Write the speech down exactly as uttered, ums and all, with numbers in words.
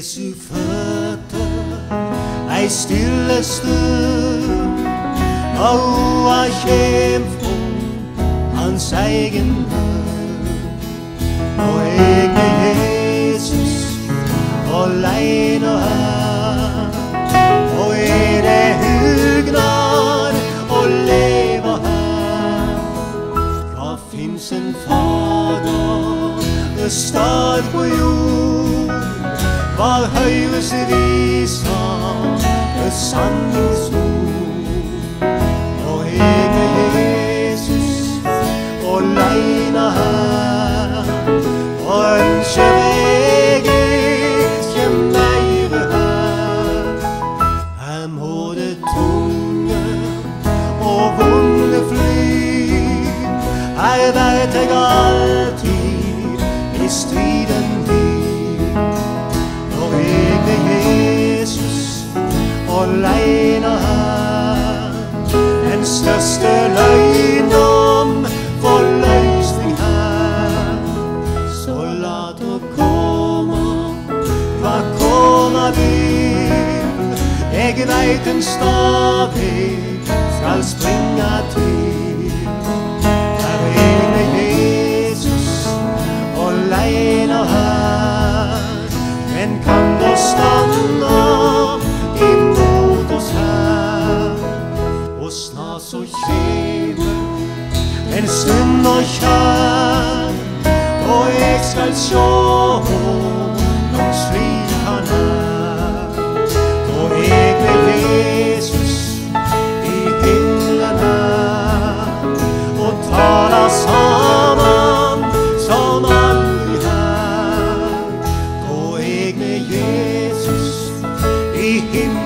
Jesu føtter ei stille stund, alla kjem frå hans egen munn. Og eg er Jesus åleine her, og er det hugnad å leva her. Da finns en fader stad på jord, var høyres visa med sanningens ord. Eg er Jesus åleine her, og ønsker eg ikkje meire her. Her må det tunge og vonde fly, her veit eg alltid i striden dyr. Og eg er Jesus åleine her, den største løgn om forløsning her. Så la det komme hva komme vil, eg veit en stadig skal springa til. Her er Jesus åleine her, men kan det standa imot oss her? Og snart så kjemer en stund og kjær, og eg skal sjå noen slik han er. Og eg med Jesus i himmelen her, og tala saman som aldri her. Og eg med Jesus i himmelen her,